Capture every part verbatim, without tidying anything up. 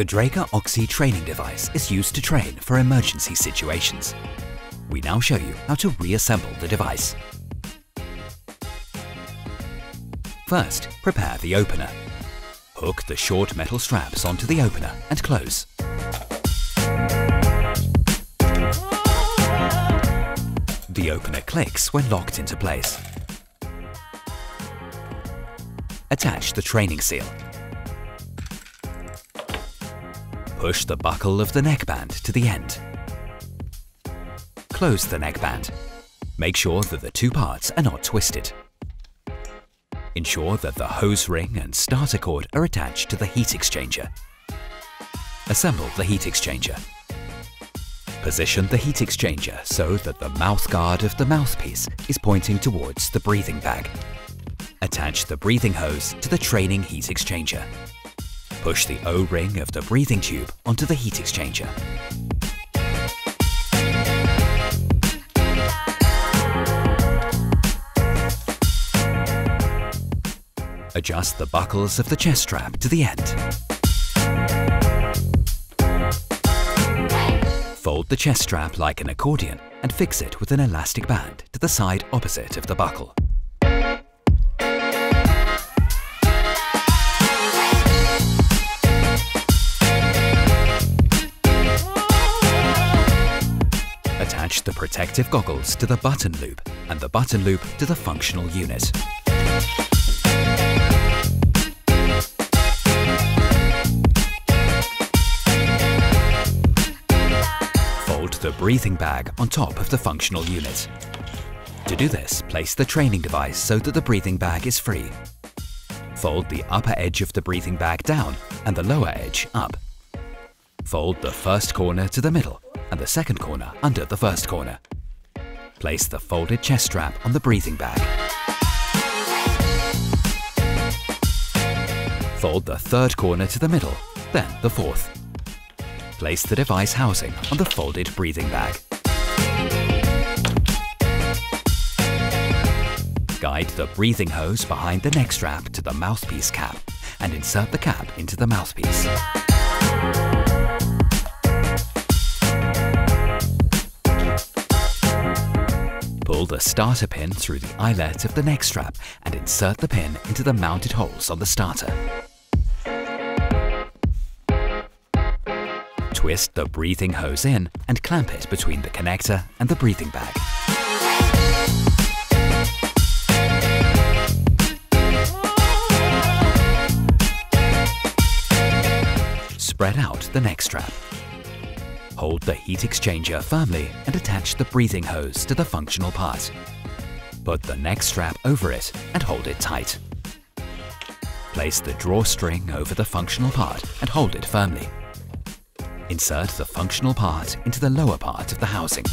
The Dräger Oxy training device is used to train for emergency situations. We now show you how to reassemble the device. First, prepare the opener. Hook the short metal straps onto the opener and close. The opener clicks when locked into place. Attach the training seal. Push the buckle of the neckband to the end. Close the neckband. Make sure that the two parts are not twisted. Ensure that the hose ring and starter cord are attached to the heat exchanger. Assemble the heat exchanger. Position the heat exchanger so that the mouth guard of the mouthpiece is pointing towards the breathing bag. Attach the breathing hose to the training heat exchanger. Push the O-ring of the breathing tube onto the heat exchanger. Adjust the buckles of the chest strap to the end. Fold the chest strap like an accordion and fix it with an elastic band to the side opposite of the buckle. Attach the protective goggles to the button loop and the button loop to the functional unit. Fold the breathing bag on top of the functional unit. To do this, place the training device so that the breathing bag is free. Fold the upper edge of the breathing bag down and the lower edge up. Fold the first corner to the middle and the second corner under the first corner. Place the folded chest strap on the breathing bag. Fold the third corner to the middle, then the fourth. Place the device housing on the folded breathing bag. Guide the breathing hose behind the neck strap to the mouthpiece cap and insert the cap into the mouthpiece. Pull the starter pin through the eyelet of the neck strap and insert the pin into the mounted holes on the starter. Twist the breathing hose in and clamp it between the connector and the breathing bag. Spread out the neck strap. Hold the heat exchanger firmly and attach the breathing hose to the functional part. Put the neck strap over it and hold it tight. Place the drawstring over the functional part and hold it firmly. Insert the functional part into the lower part of the housing.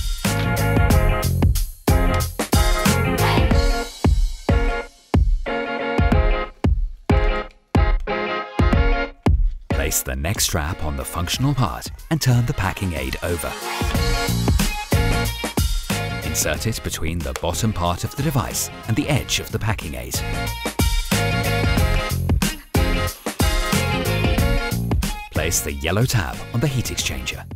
Place the neck strap on the functional part and turn the packing aid over. Insert it between the bottom part of the device and the edge of the packing aid. Place the yellow tab on the heat exchanger.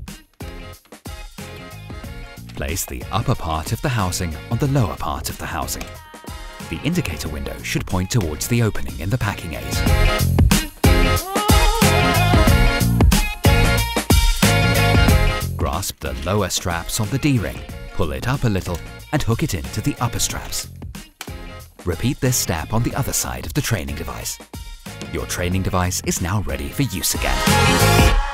Place the upper part of the housing on the lower part of the housing. The indicator window should point towards the opening in the packing aid. Grasp the lower straps on the D-ring, pull it up a little and hook it into the upper straps. Repeat this step on the other side of the training device. Your training device is now ready for use again.